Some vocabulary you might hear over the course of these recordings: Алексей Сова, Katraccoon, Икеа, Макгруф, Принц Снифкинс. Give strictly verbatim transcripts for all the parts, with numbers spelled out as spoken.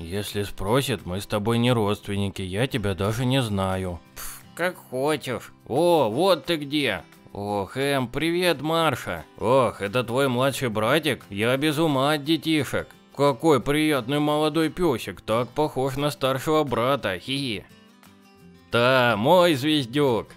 Если спросят, мы с тобой не родственники, я тебя даже не знаю. Пф, как хочешь. О, вот ты где. Ох, Эм, привет, Марша. Ох, это твой младший братик? Я без ума от детишек. Какой приятный молодой песик, так похож на старшего брата, хи-хи. Да, мой звездюк.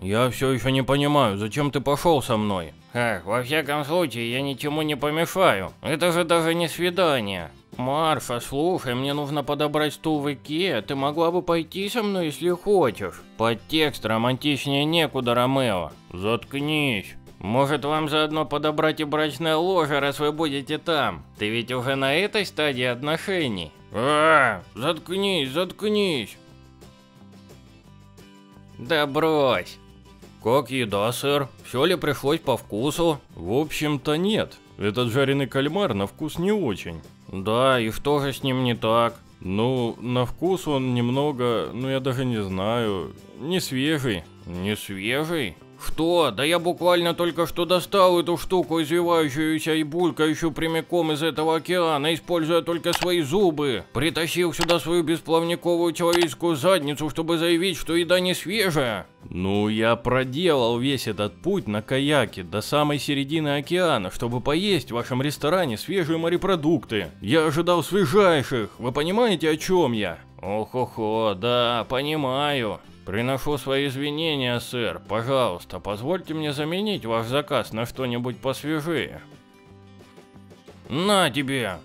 Я все еще не понимаю, зачем ты пошел со мной? Ах, во всяком случае, я ничему не помешаю. Это же даже не свидание. Марфа, слушай, мне нужно подобрать стул в Икеа, ты могла бы пойти со мной, если хочешь. Подтекст романтичнее некуда, Ромео. Заткнись. Может, вам заодно подобрать и брачное ложе, раз вы будете там? Ты ведь уже на этой стадии отношений. А, заткнись, заткнись. Да брось. Как еда, сэр? Все ли пришлось по вкусу? В общем-то нет. Этот жареный кальмар на вкус не очень. Да, и что же с ним не так? Ну, на вкус он немного, ну я даже не знаю, не свежий. Не свежий? Что? Да я буквально только что достал эту штуку, извивающуюся и булькающую прямиком из этого океана, используя только свои зубы. Притащил сюда свою бесплавниковую человеческую задницу, чтобы заявить, что еда не свежая. Ну, я проделал весь этот путь на каяке до самой середины океана, чтобы поесть в вашем ресторане свежие морепродукты. Я ожидал свежайших, вы понимаете, о чем я? Ох-охо, да, понимаю. Приношу свои извинения, сэр. Пожалуйста, позвольте мне заменить ваш заказ на что-нибудь посвежее. На тебе!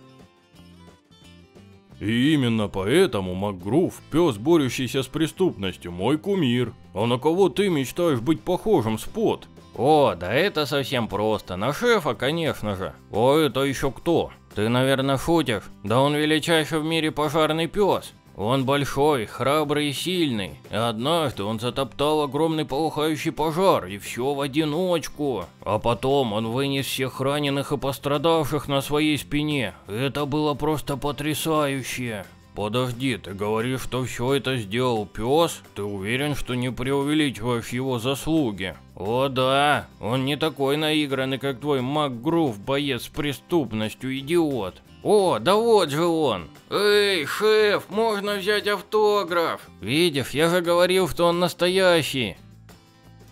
И именно поэтому Макгруф, пес, борющийся с преступностью, мой кумир. А на кого ты мечтаешь быть похожим, Спот? О, да это совсем просто. На шефа, конечно же. О, это еще кто? Ты, наверное, шутишь? Да он величайший в мире пожарный пес. Он большой, храбрый и сильный. Однажды он затоптал огромный полыхающий пожар, и все в одиночку. А потом он вынес всех раненых и пострадавших на своей спине. Это было просто потрясающе. Подожди, ты говоришь, что все это сделал пес? Ты уверен, что не преувеличиваешь его заслуги? О да, он не такой наигранный, как твой Макгруф, боец с преступностью, идиот. О, да вот же он. Эй, шеф, можно взять автограф? Видишь, я же говорил, что он настоящий.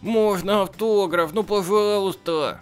Можно автограф, ну пожалуйста.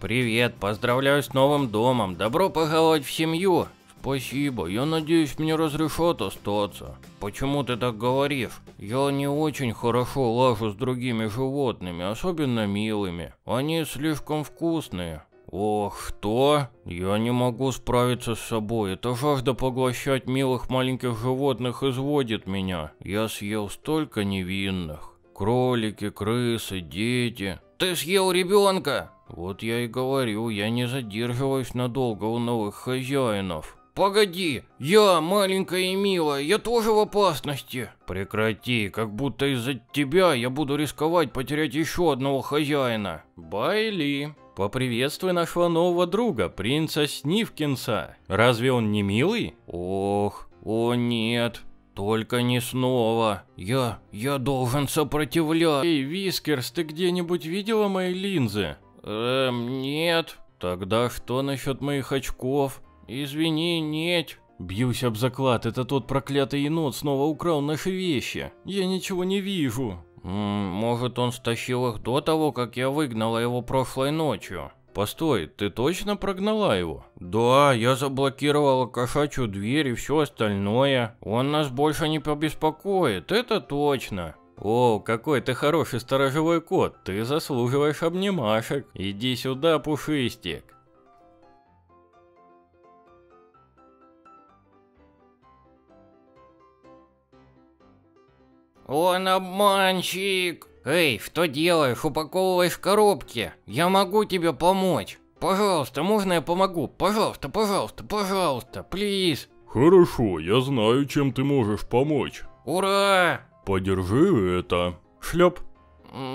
Привет, поздравляю с новым домом, добро пожаловать в семью. Спасибо, я надеюсь, мне разрешат остаться. Почему ты так говоришь? Я не очень хорошо лажу с другими животными, особенно милыми. Они слишком вкусные. Ох, что? Я не могу справиться с собой, эта жажда поглощать милых маленьких животных изводит меня. Я съел столько невинных. Кролики, крысы, дети. Ты съел ребенка? Вот я и говорю, я не задерживаюсь надолго у новых хозяинов. Погоди, я маленькая и милая, я тоже в опасности. Прекрати, как будто из-за тебя я буду рисковать потерять еще одного хозяина. Байли, поприветствуй нашего нового друга, принца Снифкинса. Разве он не милый? Ох, о нет, только не снова. Я, я должен сопротивляться. Эй, Вискерс, ты где-нибудь видела мои линзы? Эм, нет. Тогда что насчет моих очков? Извини, нет. Бьюсь об заклад, это тот проклятый енот снова украл наши вещи. Я ничего не вижу. М-м, может, он стащил их до того, как я выгнала его прошлой ночью. Постой, ты точно прогнала его? Да, я заблокировала кошачью дверь и все остальное. Он нас больше не побеспокоит, это точно. О, какой ты хороший сторожевой кот, ты заслуживаешь обнимашек. Иди сюда, пушистик. Он обманщик! Эй, что делаешь? Упаковываешь коробки? Я могу тебе помочь. Пожалуйста, можно я помогу? Пожалуйста, пожалуйста, пожалуйста, плиз. Хорошо, я знаю, чем ты можешь помочь. Ура! Подержи это. Шлеп.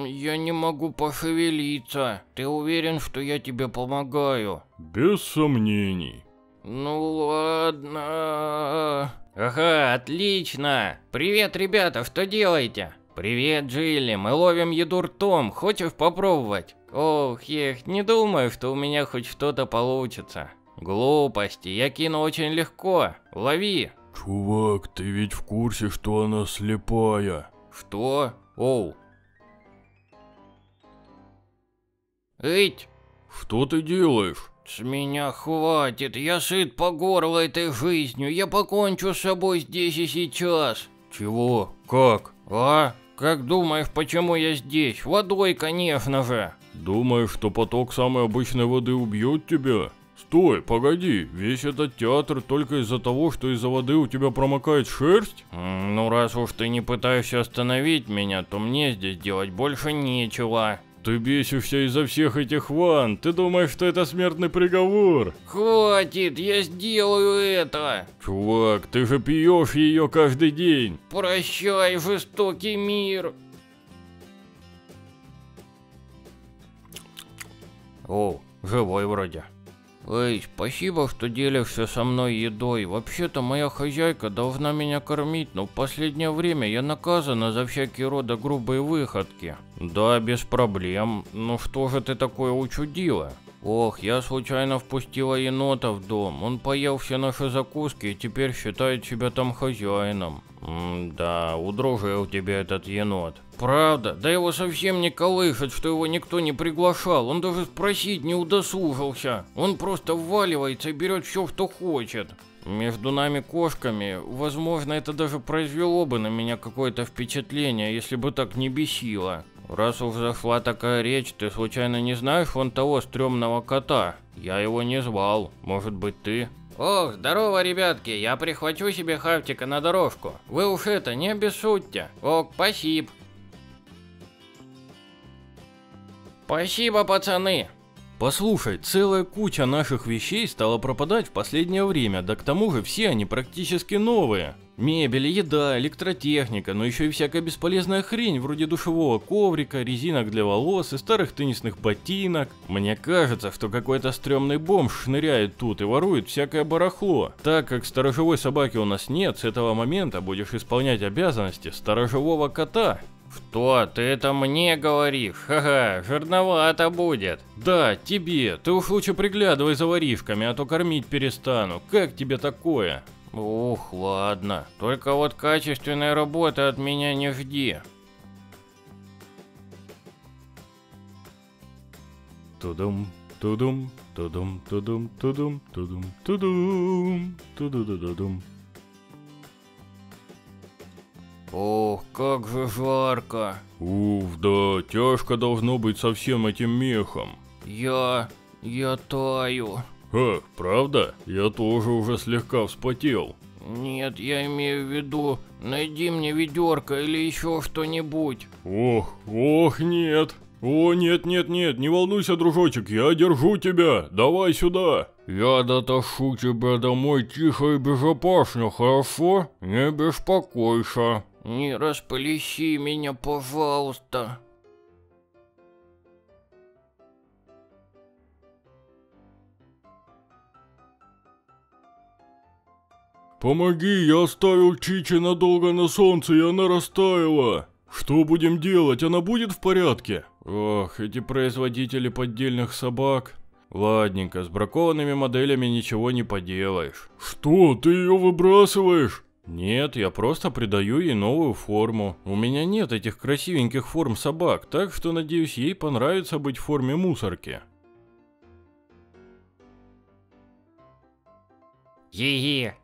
Я не могу пошевелиться. Ты уверен, что я тебе помогаю? Без сомнений. Ну ладно... Ага, отлично! Привет, ребята, что делаете? Привет, Джилли, мы ловим еду ртом, хочешь попробовать? Ох, ех, не думаю, что у меня хоть что-то получится. Глупости, я кину очень легко. Лови. Чувак, ты ведь в курсе, что она слепая? Что? Оу. Эть. Что ты делаешь? С меня хватит, я сыт по горло этой жизнью, я покончу с собой здесь и сейчас. Чего? Как? А? Как думаешь, почему я здесь? Водой, конечно же. Думаешь, что поток самой обычной воды убьет тебя? Стой, погоди, весь этот театр только из-за того, что из-за воды у тебя промокает шерсть? Ну раз уж ты не пытаешься остановить меня, то мне здесь делать больше нечего. Ты бесишься из-за всех этих ванн, ты думаешь, что это смертный приговор? Хватит, я сделаю это! Чувак, ты же пьешь ее каждый день! Прощай, жестокий мир! О, живой вроде. Эй, спасибо, что делишься со мной едой. Вообще-то моя хозяйка должна меня кормить, но в последнее время я наказана за всякие рода грубые выходки. Да, без проблем. Ну что же ты такое учудила? Ох, я случайно впустила енота в дом. Он поел все наши закуски и теперь считает себя там хозяином. М да, удружил тебя этот енот. Правда? Да его совсем не колышет, что его никто не приглашал. Он даже спросить не удосужился. Он просто вваливается и берет все, что хочет. Между нами кошками, возможно, это даже произвело бы на меня какое-то впечатление, если бы так не бесило. Раз уж зашла такая речь, ты случайно не знаешь вон того стрёмного кота? Я его не звал, может быть ты? Ох, здорово, ребятки, я прихвачу себе хавтика на дорожку. Вы уж это, не обессудьте. Ок, спасибо. Спасибо, пацаны. Послушай, целая куча наших вещей стала пропадать в последнее время, да к тому же все они практически новые. Мебель, еда, электротехника, но еще и всякая бесполезная хрень вроде душевого коврика, резинок для волос и старых теннисных ботинок. Мне кажется, что какой-то стрёмный бомж шныряет тут и ворует всякое барахло. Так как сторожевой собаки у нас нет, с этого момента будешь исполнять обязанности сторожевого кота. Что, ты это мне говоришь? Ха-ха, жирновато будет. Да, тебе. Ты уж лучше приглядывай за воришками, а то кормить перестану. Как тебе такое? Ух, ладно. Только вот качественной работы от меня не жди. Тудум, тудум, тудум, тудум, тудум, тудум, тудум, тудум. Ох, как же жарко. Уф, да, тяжко должно быть со всем этим мехом. Я... я таю. Ха, правда? Я тоже уже слегка вспотел. Нет, я имею в виду, найди мне ведерко или еще что-нибудь. Ох, ох, нет. О, нет, нет, нет, не волнуйся, дружочек, я держу тебя, давай сюда. Я дотащу тебя домой тихо и безопасно, хорошо? Не беспокойся. Не расплещи меня, пожалуйста. Помоги, я оставил Чичи надолго на солнце, и она растаяла. Что будем делать? Она будет в порядке? Ох, эти производители поддельных собак. Ладненько, с бракованными моделями ничего не поделаешь. Что, ты ее выбрасываешь? Нет, я просто придаю ей новую форму. У меня нет этих красивеньких форм собак, так что, надеюсь, ей понравится быть в форме мусорки. Е-е.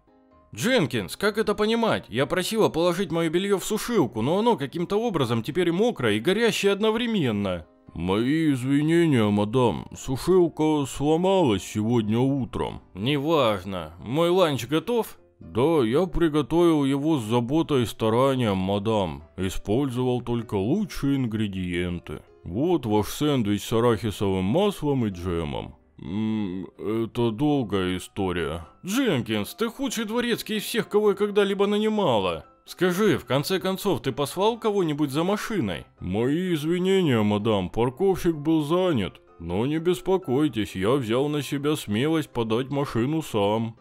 Дженкинс, как это понимать? Я просила положить мое белье в сушилку, но оно каким-то образом теперь и мокрое, и горящее одновременно. Мои извинения, мадам. Сушилка сломалась сегодня утром. Неважно. Мой ланч готов? Да, я приготовил его с заботой и старанием, мадам. Использовал только лучшие ингредиенты. Вот ваш сэндвич с арахисовым маслом и джемом. Это долгая история. Дженкинс, ты худший дворецкий из всех, кого я когда-либо нанимала. Скажи, в конце концов, ты послал кого-нибудь за машиной? Мои извинения, мадам, парковщик был занят. Но не беспокойтесь, я взял на себя смелость подать машину сам.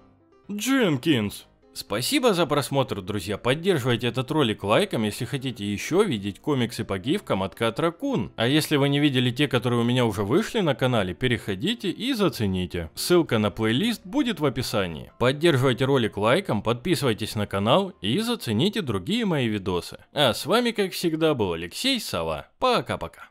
Дженкинс, Спасибо за просмотр, друзья. Поддерживайте этот ролик лайком, если хотите еще видеть комиксы по гифкам от Katraccoon. А если вы не видели те, которые у меня уже вышли на канале, переходите и зацените. Ссылка на плейлист будет в описании. Поддерживайте ролик лайком, подписывайтесь на канал и зацените другие мои видосы. А с вами, как всегда, был Алексей Сова. Пока-пока.